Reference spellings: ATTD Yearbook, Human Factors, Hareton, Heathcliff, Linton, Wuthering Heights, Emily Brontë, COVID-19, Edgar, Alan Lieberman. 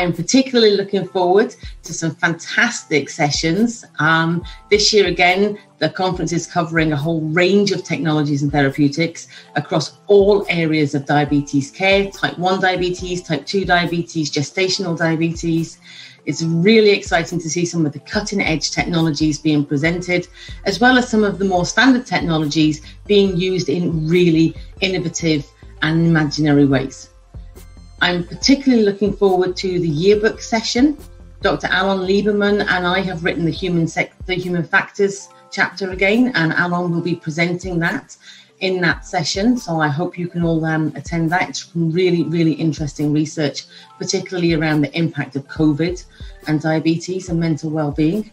I am particularly looking forward to some fantastic sessions. This year, again, the conference is covering a whole range of technologies and therapeutics across all areas of diabetes care, type 1 diabetes, type 2 diabetes, gestational diabetes. It's really exciting to see some of the cutting edge technologies being presented, as well as some of the more standard technologies being used in really innovative and imaginary ways. I'm particularly looking forward to the yearbook session. Dr. Alan Lieberman and I have written the Human Factors chapter again, and Alan will be presenting that in that session. So I hope you can all attend that. It's really, really interesting research, particularly around the impact of COVID and diabetes and mental well-being.